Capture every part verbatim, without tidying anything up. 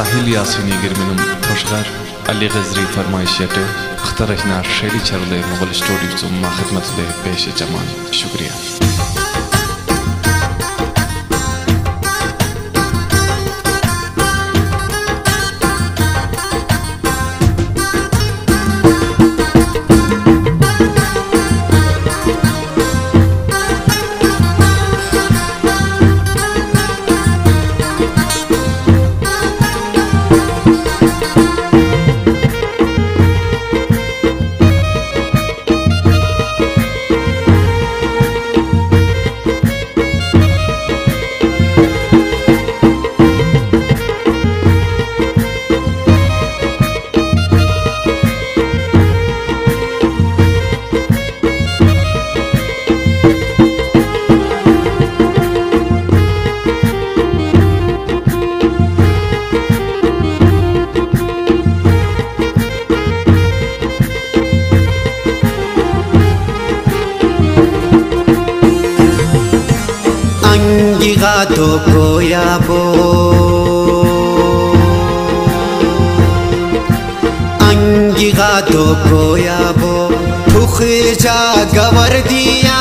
Sahil Yasini Girminum Hoshgar Ali Ghazri Farmaishate Khtarajnar Sheri Charle Mughal Studio zum Khidmat de Pesh Jaman Shukriya. तो खोया बो अंगिका तो खोया बो ठुखजा गवर दिया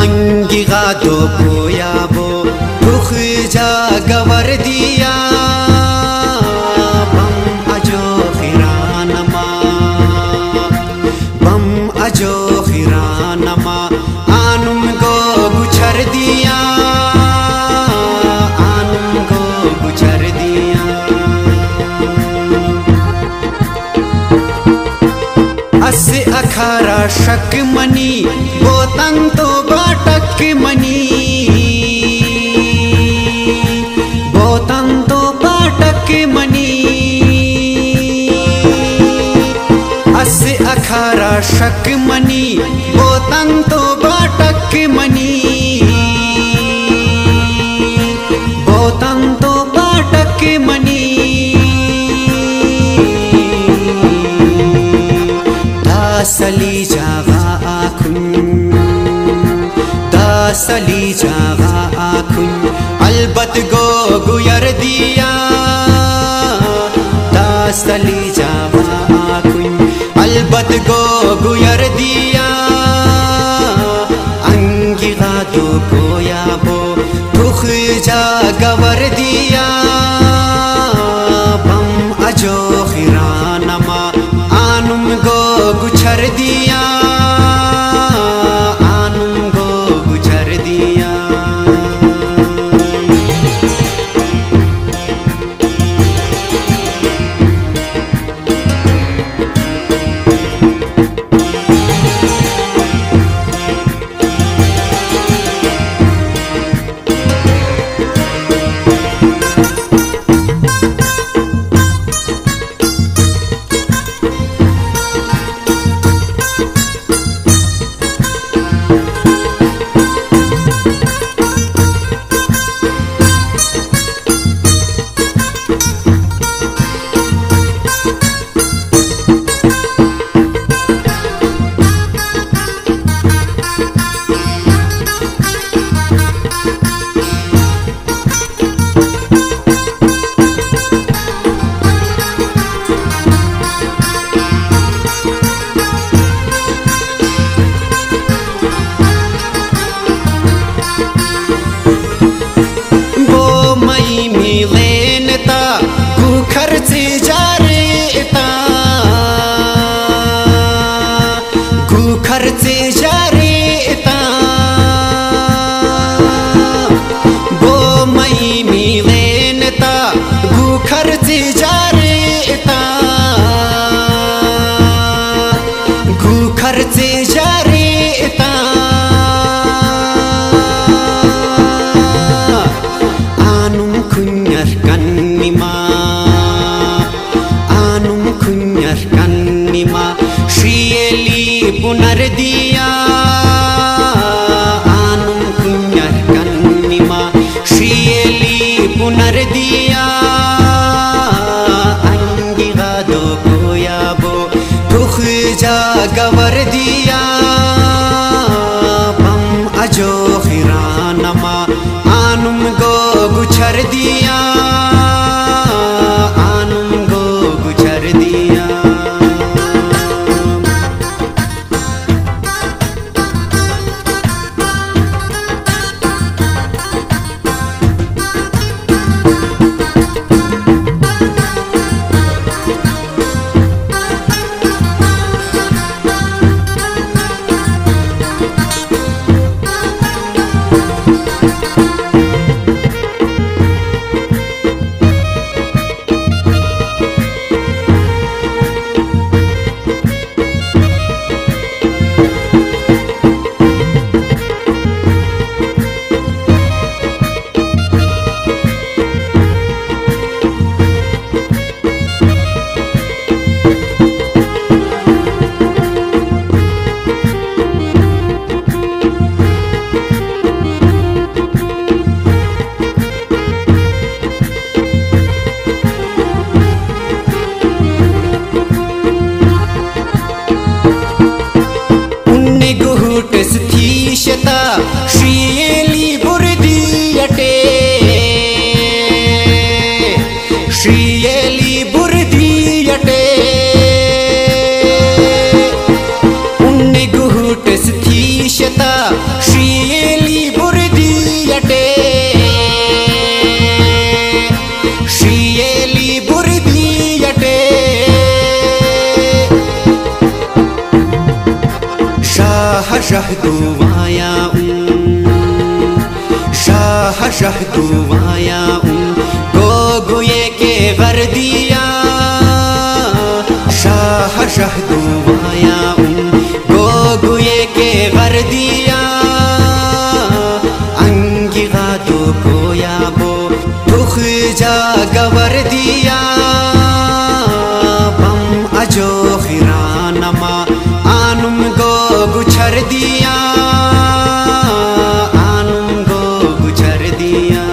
अंगिका तो खोया बो ठुखजा गवर दिया अखारा शक मनी वो तंग तो बाटक मनी वो तंग तो बाटक मनी अस अखारा शक मनी वो तंग तो बाटक मनी वो तंग तो बाटक मनी दासली जावा आखुन दासली जावा आखुन अलबत गो गुयर दिया दासली जावा आखुन अलबत गो गुयर दिया अंगिका तो खोया बो दुख जा गवर दिया बम अजो खिरानमा आनुम गो गुजर दिया आनुम गो गुजर दिया गवर दिया बम अजो खिरा शाह दुआया शाह शाह दुआया गो गुए के वर दिया शाह शाह दुआया गो गुए के वर दिया अंगिका तो खोया वो दुख जा गवर दिया बम अजो खिरानमा आनुम गो गुछर दिया आनुम गो गुछर दिया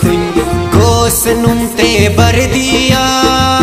खुन गोसनुम ते बर दिया